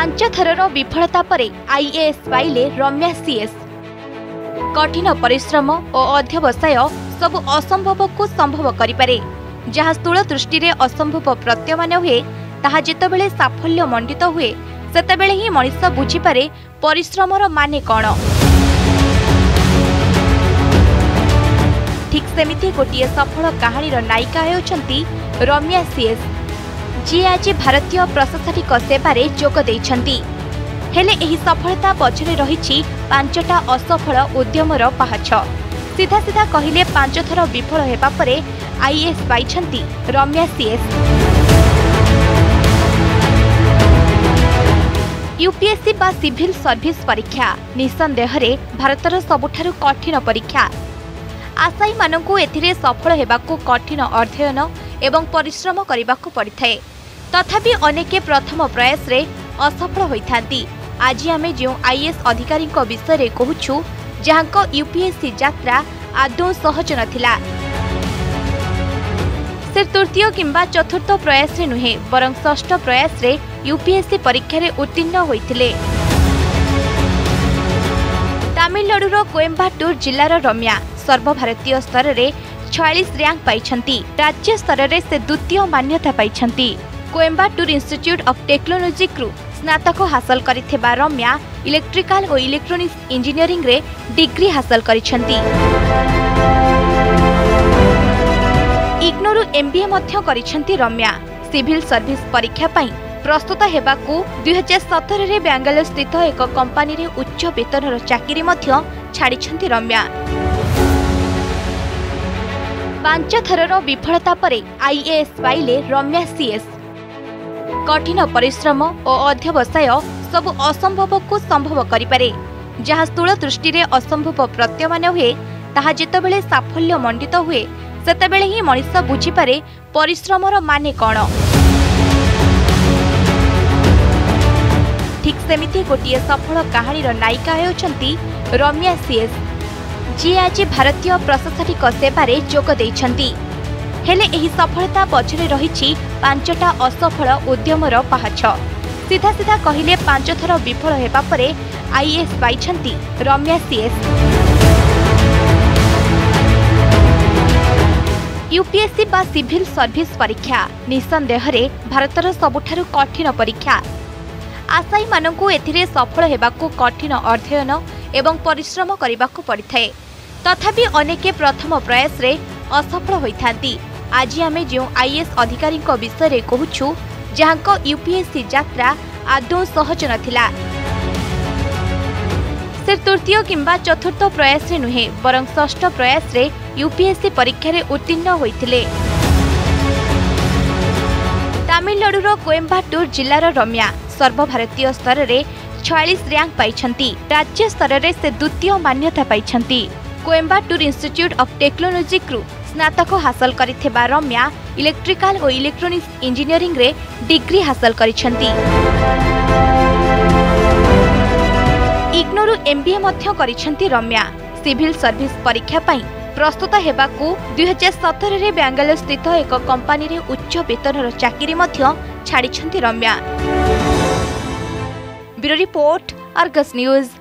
पांच थरर विफलता पर आईएएस पाइले रम्या सीएस। कठिन परिश्रम और अध्यवसाय सबु असंभव को संभव करिपारे, जहाँ स्थूल दृष्टि रे असंभव प्रत्ययन हुए ताहा जेतबेले साफल्य मंडित हुए सेतबेले ही मनीष बुझीपारे परिश्रमर माने कौन। ठीक सेमिति गोटे सफल कहानी नायिका होउछंती रम्या सीएस, जी आज भारतीय प्रशासनिक सेवारे जोगदे। यही सफलता पछरे रही पांचटा असफल उद्यमर पाहच। सीधा सीधा कहले पांच थर विफल होगा पर आईएएस पाई रम्या सीएस। यूपीएससी बा सिविल सर्विस परीक्षा निसंदेह भारतर सबुठारु कठिन परीक्षा। आशायी मानकू एथिरे सफल हेबाकू कठिन अध्ययन एवं परिश्रम करने पड़ता है। तथापि अनेके प्रथम प्रयास रे असफल होइथांती। आज आमे जो आईएएस अधिकारी विषय रे कहूछु, जहां यूपीएससी यात्रा आदौ सहज नथिला। सिर्फ तृतीय किंबा चतुर्थ प्रयास रे नुहे बरं षष्ठ प्रयास रे यूपीएससी परीक्षा रे उत्तीर्ण होइथिले तमिलनाडुर कोइम्बाटूर जिलार रम्या। सर्वभारतीय स्तर रे 46 रैंक पाई, राज्य स्तर रे से द्वितीय मान्यता पाई। कोइम्बाटूर इंस्टीट्यूट ऑफ टेक्नोलॉजी रु स्नातक हासिल करिथिबा रम्या इलेक्ट्रिकल और इलेक्ट्रोनिक्स इंजीनियरिंग रे डिग्री हासिल करिसेंती। इग्नोरु एमबीए मध्य करिसेंती रम्या। सिविल सर्विस परीक्षा पाई प्रस्तुत हेबाकू 2017 रे बेंगलुरु स्थित एक कंपनी रे उच्च वेतनर चाकरी मध्य छाड़िसेंती रम्या। पांच थरर विफलता पर आईएएस पाइले रम्या सीएस। कठिन परिश्रम और अध्यवसाय सबु असंभव को संभव करिपारे, जहाँ स्थूल दृष्टि रे असंभव प्रत्ययन हुए ताहा जेतबेले साफल्य मंडित हुए सेतबेले ही मनीष बुझीपारे परिश्रमर माने कौन। ठीक सेमिति गोटे सफल कहानी नायिका होउछंती रम्या सीएस, जी आज भारतीय प्रशासनिक सेवारे जोगदे। यही सफलता पछरे रही पांचटा असफल उद्यमर पाहच। सीधा सीधा कहले पांच थर विफल होगा पर आईएएस पाई रम्या सीएस। यूपीएससी बा सिविल सर्विस परीक्षा निसंदेह भारतर सबुठारु कठिन परीक्षा। आशायी मानकू एथिरे सफल हेबाकू कठिन अध्ययन एवं परिश्रम करने पड़ता है। तथापि अनेके प्रथम प्रयास रे असफल होइथांती। आज आमे जो आईएएस अधिकारी विषय रे कहूछु, जहां यूपीएससी यात्रा आदौ सहज नथिला। सिर्फ तृतीय किंबा चतुर्थ प्रयास रे नुहे बरं षष्ठ प्रयास रे यूपीएससी परीक्षा रे उत्तीर्ण होइथिले तमिलनाडुर कोइम्बाटूर जिलार रम्या। सर्वभारतीय स्तर रे 46 रैंक पाई, राज्य स्तर रे से द्वितीय मान्यता पाई। कोइम्बाटूर इंस्टीट्यूट ऑफ टेक्नोलॉजी रु स्नातक हासिल करिथिबा रम्या इलेक्ट्रिकल और इलेक्ट्रोनिक्स इंजीनियरिंग रे डिग्री हासिल करिसेंती। इग्नोरु एमबीए मध्य करिसेंती रम्या। सिविल सर्विस परीक्षा पाई प्रस्तुत हेबाकू 2017 रे बेंगलुरु स्थित एक कंपनी रे उच्च वेतनर चाकरी मध्य छाड़िसेंती Ramya. Bureau report, Argus news.